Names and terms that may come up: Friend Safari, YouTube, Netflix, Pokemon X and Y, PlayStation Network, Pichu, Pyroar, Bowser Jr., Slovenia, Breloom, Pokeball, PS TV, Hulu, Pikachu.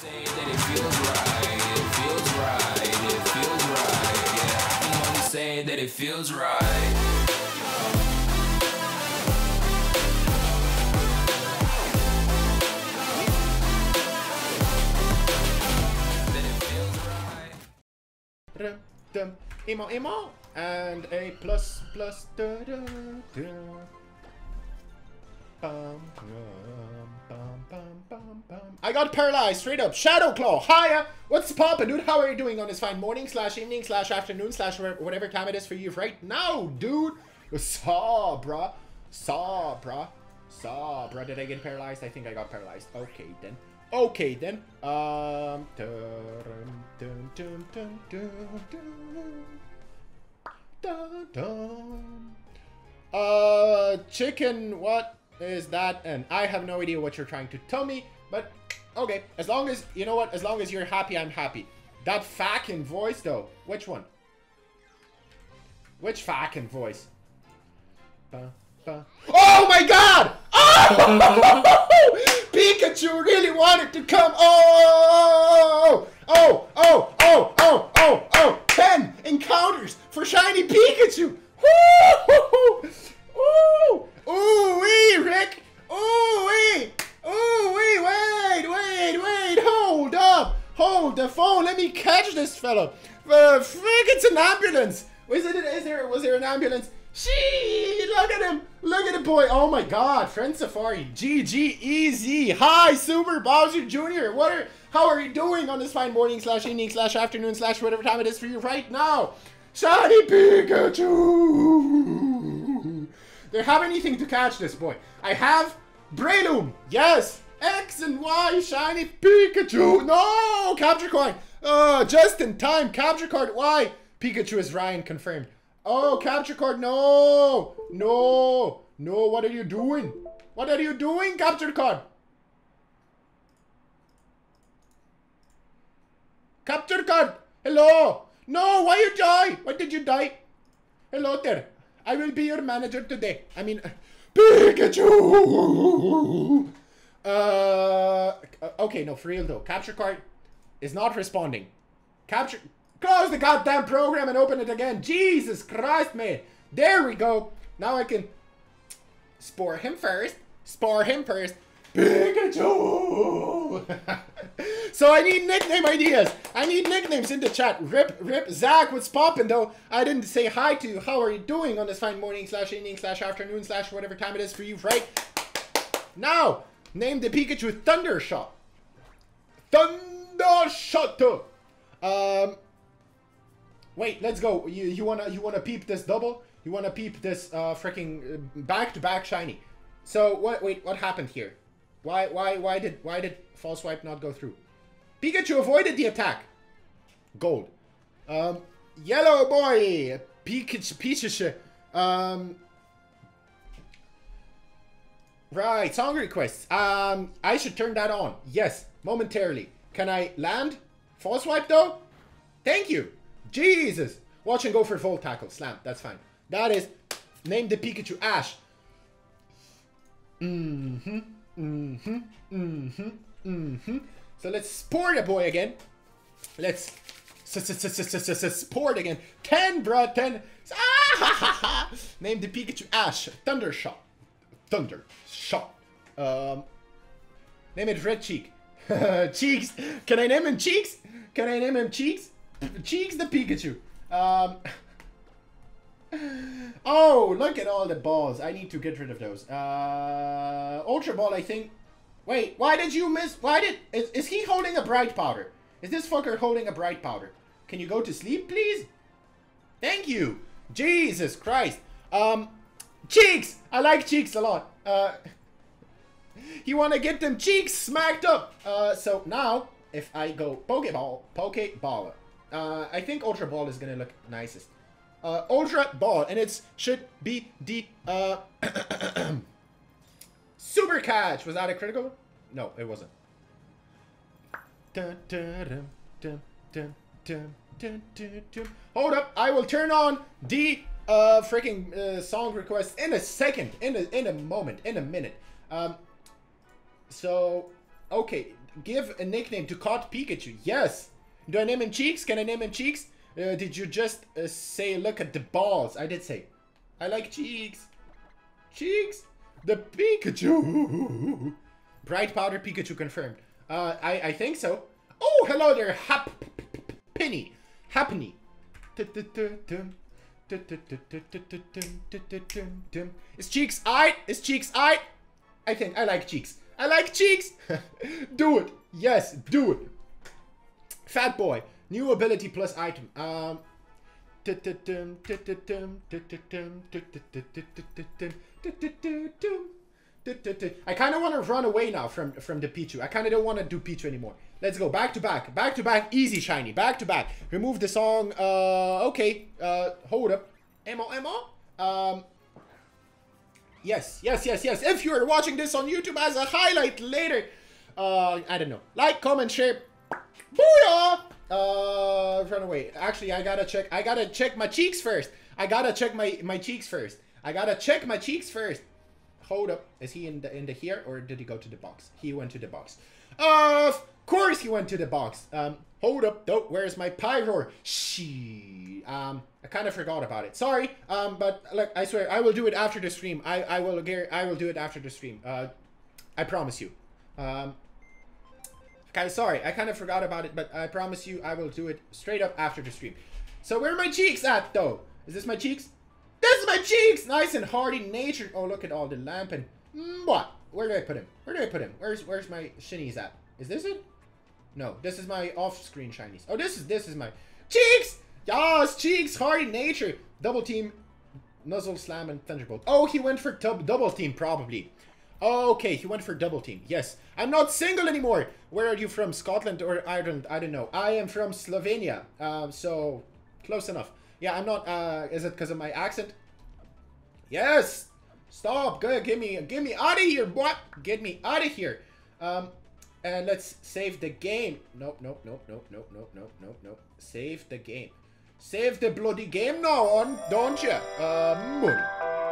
Say that it feels right, it feels right, it feels right. Yeah, I can only say that it feels right. Emo, emo, and a plus, plus, da, da, da. Bum, bum, bum, bum, bum. I got paralyzed, straight up. Shadow Claw, hiya! What's poppin', dude? How are you doing on this fine morning slash evening slash afternoon slash whatever time it is for you right now, dude? Saw, bruh. Saw, bruh. Saw, bruh. Did I get paralyzed? I think I got paralyzed. Okay, then. Okay then. Chicken, what is that? And I have no idea what you're trying to tell me, but okay. As long as you know what, as long as you're happy, I'm happy. That fucking voice though. Which one? Which fucking voice? Oh my god! Oh! Pikachu really wanted to come. Oh, oh, oh, oh, oh, oh, oh. 10 encounters for shiny Pikachu. Woo! Ooh! Ooh wee, Rick! Ooh wee! Ooh wee! Wait, wait, wait! Hold up! Hold the phone! Let me catch this fella. Frick! It's an ambulance. Was there an ambulance? She look at him! Look at the boy! Oh my god, Friend Safari. GG easy. Hi, Super Bowser Jr. How are you doing on this fine morning slash evening slash afternoon slash whatever time it is for you right now? Shiny Pikachu! They have anything to catch this boy. I have Breloom! Yes! X and Y shiny Pikachu! No! Capture coin! Just in time! Capture card! Why? Pikachu is Ryan confirmed. Oh, capture card, no! No! No, what are you doing? What are you doing, capture card? Capture card! Hello! No, why you die? Why did you die? Hello there. I will be your manager today. I mean, Pikachu! Okay, no, for real though. Capture card is not responding. Capture... Close the goddamn program and open it again. Jesus Christ, man. There we go. Now I can spore him first. Spore him first. Pikachu! So I need nickname ideas. I need nicknames in the chat. Rip, rip. Zach, what's poppin' though? I didn't say hi to you. How are you doing on this fine morning slash evening slash afternoon slash whatever time it is for you right now? Name the Pikachu Thundershot. Thundershot. Wait, let's go. You wanna peep this double? You wanna peep this freaking back-to-back shiny? So what? Wait, what happened here? Why did false swipe not go through? Pikachu avoided the attack. Gold. Yellow boy. Pikachu. Right. Song requests. I should turn that on. Yes, momentarily. Can I land? False swipe though. Thank you. Jesus! Watch and go for Volt Tackle. Slam. That's fine. That is... Name the Pikachu Ash. So let's sport a boy again. Let's... Sport again. 10, bruh. 10. Name the Pikachu Ash. Thundershot. Thundershot. Name it Red Cheek. Cheeks. Can I name him Cheeks? Can I name him Cheeks? Cheeks the Pikachu. Oh, look at all the balls. I need to get rid of those. Ultra Ball, I think. Wait, why did you miss? Why did... Is he holding a bright powder? Is this fucker holding a bright powder? Can you go to sleep, please? Thank you. Jesus Christ. Cheeks. I like Cheeks a lot. You want to get them cheeks smacked up. So now, if I go Pokeball, Pokeballer. I think Ultra Ball is gonna look nicest. Ultra Ball, and it should be the Super Catch. Was that a critical? No, it wasn't. Hold up, I will turn on the freaking song request in a second, in a moment, in a minute. So, okay, give a nickname to caught Pikachu? Yes. Do I name him Cheeks? Can I name him Cheeks? Did you just say look at the balls? I did say. I like Cheeks. Cheeks? The Pikachu. Bright powder Pikachu confirmed. I think so. Oh, hello there, Happenny. Happenny. Is Cheeks aight? Is Cheeks aight? I think I like Cheeks. I like Cheeks. Do it. Yes, do it. Fat boy. New ability plus item. I kind of want to run away now from the Pichu. I kind of don't want to do Pichu anymore. Let's go back to back. Back to back. Easy shiny. Back to back. Remove the song. Okay. Hold up. Ammo. Yes. If you're watching this on YouTube as a highlight later. I don't know. Like, comment, share. Booyah! Run away. Actually, I gotta check my cheeks first. I gotta check my cheeks first. Hold up. Is he in the here, or did he go to the box? He went to the box. Of course he went to the box. Hold up though. Where's my Pyroar? I kind of forgot about it. Sorry. But look, I swear I will do it after the stream. I will do it after the stream. I promise you. Okay, sorry, I kind of forgot about it, but I promise you I will do it straight up after the stream. So where are my cheeks at, though? Is this my cheeks? This is my cheeks! Nice and hardy nature. Oh, look at all the lamp and... What? Where do I put him? Where's my shinies at? Is this it? No, this is my off-screen shinies. Oh, this is my... Cheeks! Yes, cheeks! Hardy nature! Double team, nuzzle slam, and thunderbolt. Oh, he went for double team, probably. Okay, he went for double team. Yes, I'm not single anymore. Where are you from? Scotland or Ireland? I don't know. I am from Slovenia. So close enough. Yeah, I'm not. Is it because of my accent? Yes. Stop. Go, give me out of here. What? Get me out of here. And let's save the game. Nope. Save the game. Save the bloody game now on, don't you? Money.